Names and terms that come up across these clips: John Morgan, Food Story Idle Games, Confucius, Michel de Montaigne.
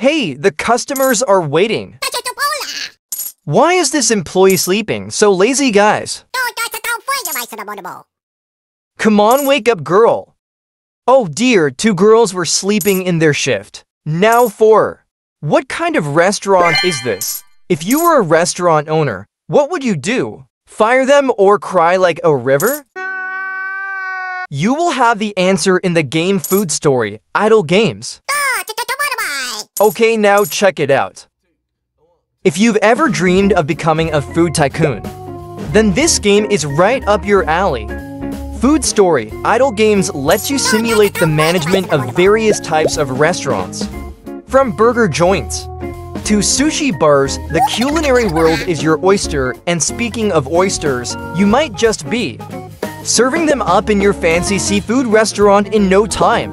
Hey, the customers are waiting. Why is this employee sleeping? So lazy, guys. Come on, wake up, girl. Oh dear, two girls were sleeping in their shift. Now four. What kind of restaurant is this? If you were a restaurant owner, what would you do? Fire them or cry like a river? You will have the answer in the game Food Story Idle Games. Okay, now check it out. If you've ever dreamed of becoming a food tycoon, then this game is right up your alley. Food Story Idle Games lets you simulate the management of various types of restaurants. From burger joints to sushi bars, the culinary world is your oyster, and speaking of oysters, you might just be serving them up in your fancy seafood restaurant in no time.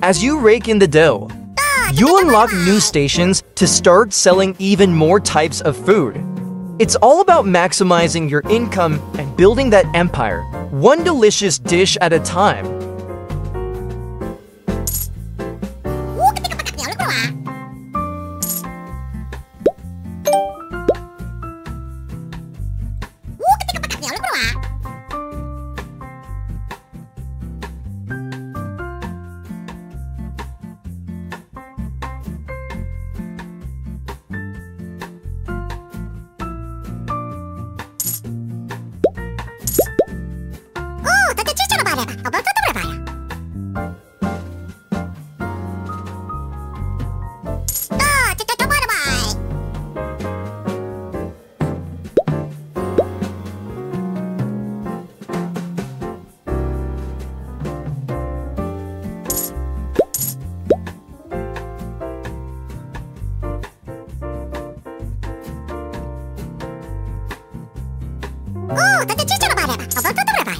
As you rake in the dough, you'll unlock new stations to start selling even more types of food. It's all about maximizing your income and building that empire, one delicious dish at a time. おお、だってちっちゃなバーレバ。あ、バタタバレバや。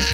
Ball.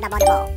to the volleyball.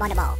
Wonderful.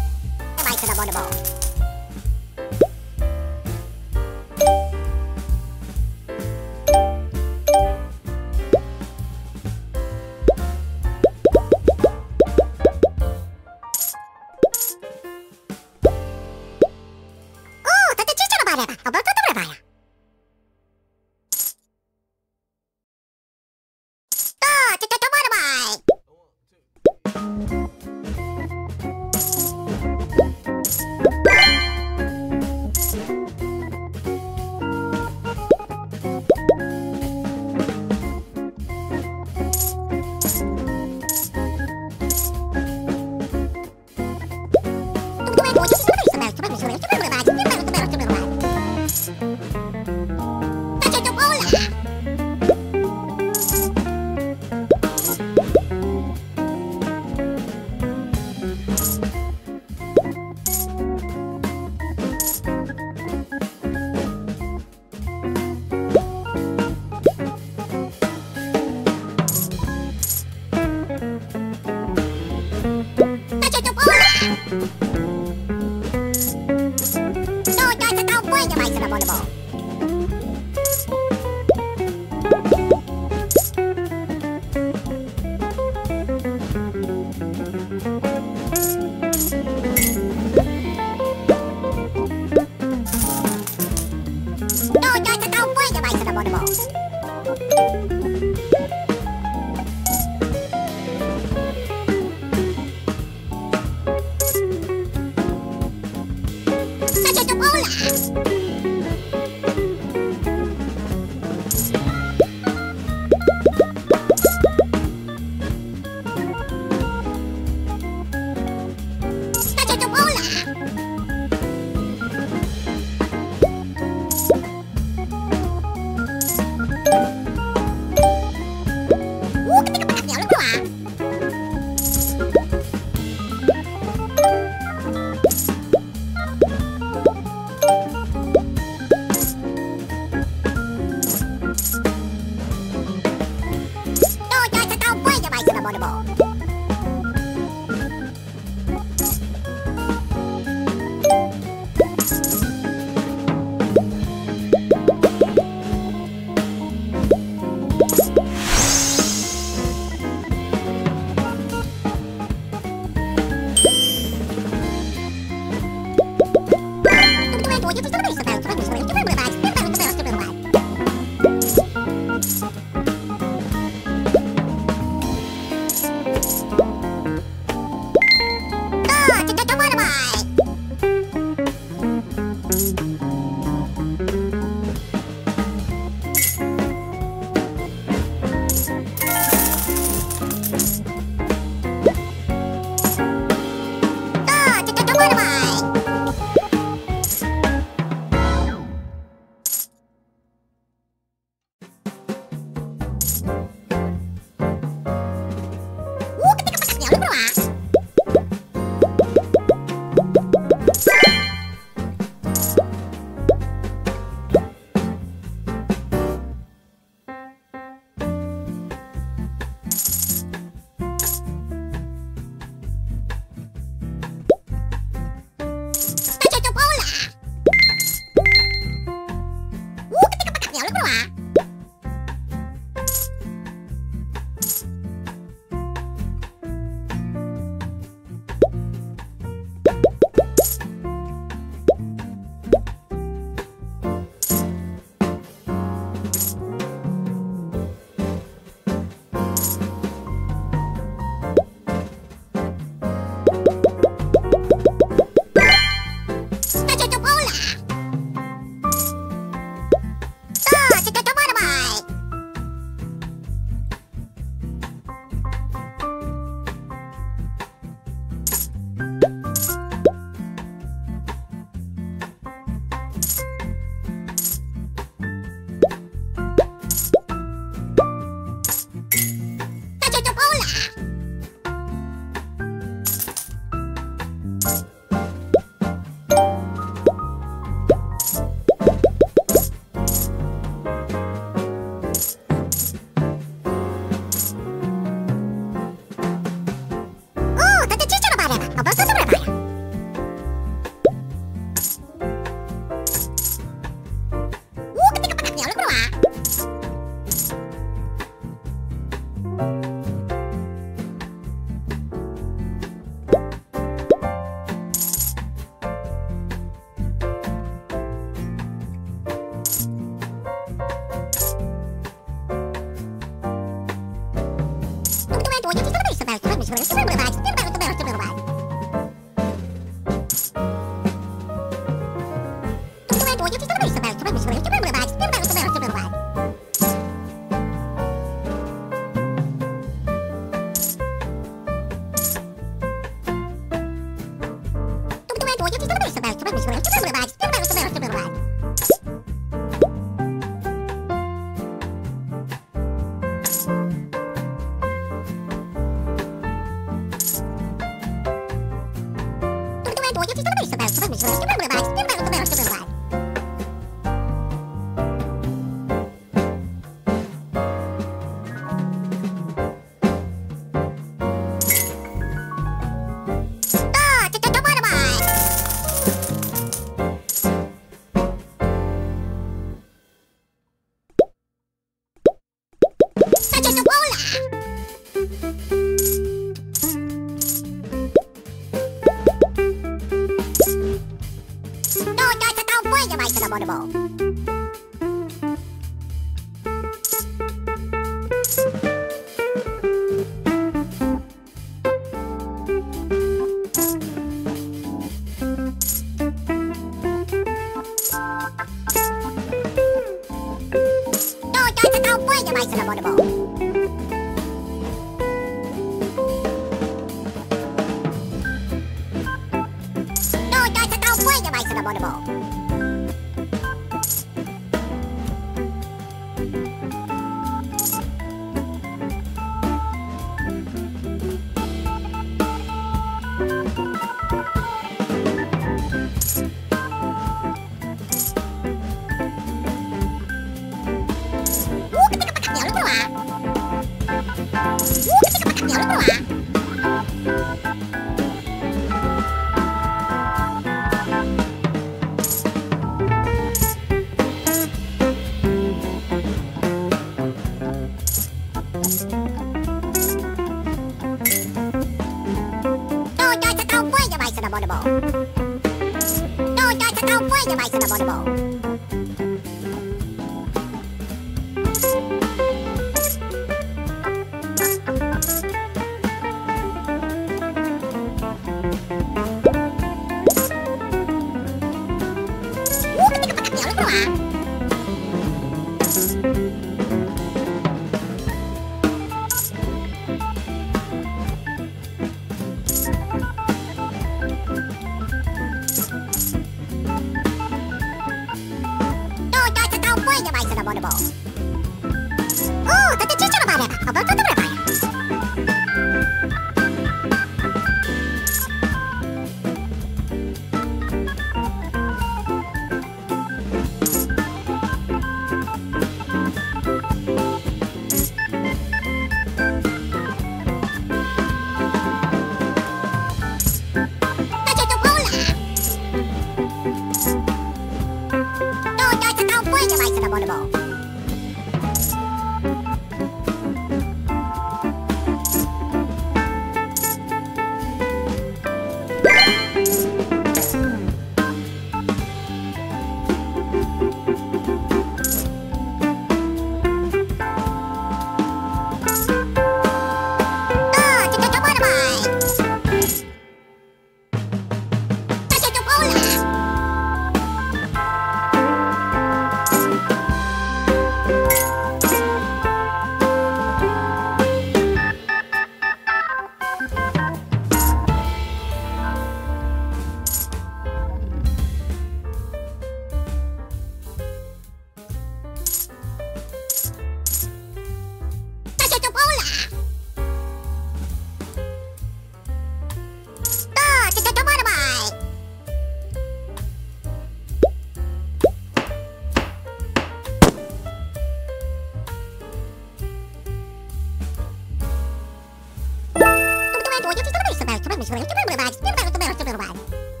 Come on,